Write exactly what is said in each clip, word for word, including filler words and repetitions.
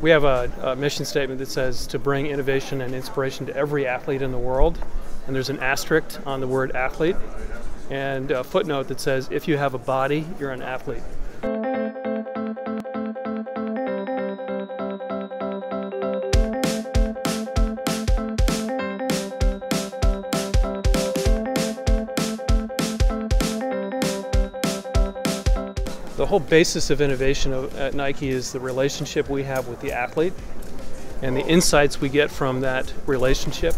We have a, a mission statement that says to bring innovation and inspiration to every athlete in the world. And there's an asterisk on the word athlete and a footnote that says, if you have a body, you're an athlete. The whole basis of innovation at Nike is the relationship we have with the athlete and the insights we get from that relationship.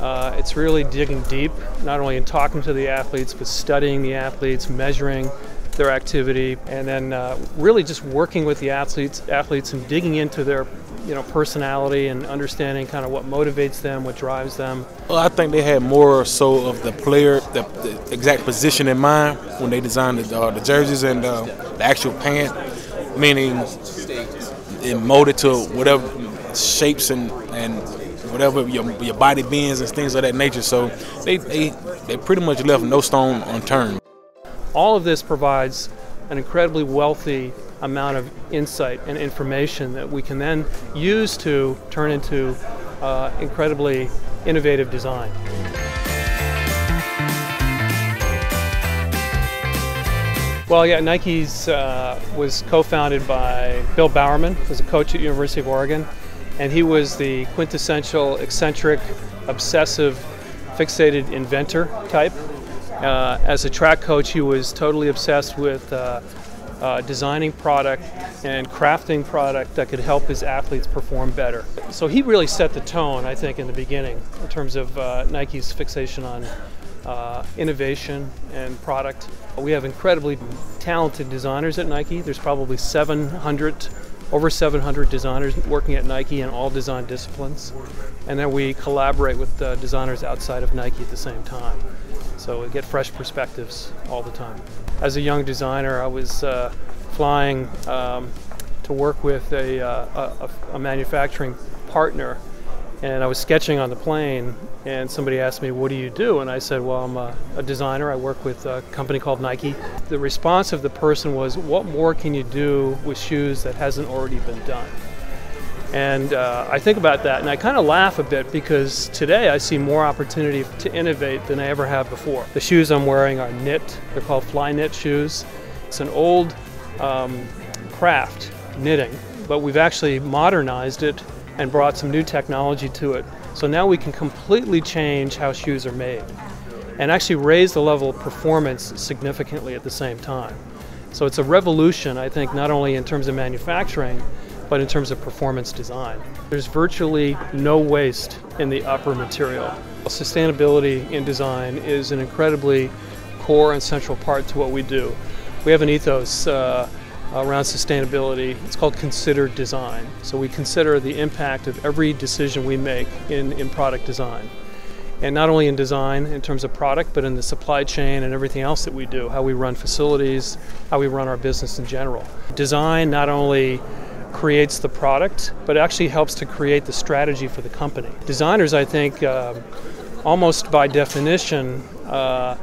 Uh, it's really digging deep, not only in talking to the athletes, but studying the athletes, measuring their activity, and then uh, really just working with the athletes, athletes and digging into their you know, personality and understanding kind of what motivates them, what drives them. Well, I think they had more so of the player, the, the exact position in mind when they designed the, uh, the jerseys and uh, the actual pant, meaning it molded to whatever shapes and, and whatever your, your body bends and things of that nature. So they, they, they pretty much left no stone unturned. All of this provides an incredibly wealthy amount of insight and information that we can then use to turn into uh, incredibly innovative design. Well, yeah, Nike's uh, was co-founded by Bill Bowerman, who was a coach at University of Oregon, and he was the quintessential, eccentric, obsessive, fixated inventor type. Uh, as a track coach, he was totally obsessed with uh, uh, designing product and crafting product that could help his athletes perform better. So he really set the tone, I think, in the beginning in terms of uh, Nike's fixation on uh, innovation and product. We have incredibly talented designers at Nike. There's probably seven hundred, over seven hundred designers working at Nike in all design disciplines. And then we collaborate with uh, designers outside of Nike at the same time. So we get fresh perspectives all the time. As a young designer, I was uh, flying um, to work with a, uh, a, a manufacturing partner, and I was sketching on the plane, and somebody asked me, what do you do? And I said, well, I'm a, a designer. I work with a company called Nike. The response of the person was, what more can you do with shoes that hasn't already been done? And uh, I think about that, and I kind of laugh a bit because today I see more opportunity to innovate than I ever have before. The shoes I'm wearing are knit. They're called Flyknit shoes. It's an old um, craft, knitting, but we've actually modernized it and brought some new technology to it. So now we can completely change how shoes are made and actually raise the level of performance significantly at the same time. So it's a revolution, I think, not only in terms of manufacturing, but in terms of performance design. There's virtually no waste in the upper material. Sustainability in design is an incredibly core and central part to what we do. We have an ethos uh, around sustainability. It's called considered design. So we consider the impact of every decision we make in, in product design. And not only in design in terms of product, but in the supply chain and everything else that we do, how we run facilities, how we run our business in general. Design not only creates the product, but actually helps to create the strategy for the company. Designers, I think, uh, almost by definition, uh,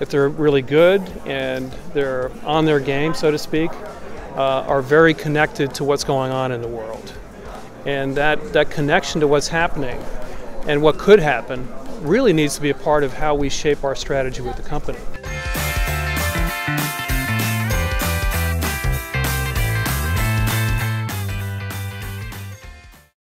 if they're really good and they're on their game, so to speak, uh, are very connected to what's going on in the world. And that, that connection to what's happening and what could happen really needs to be a part of how we shape our strategy with the company.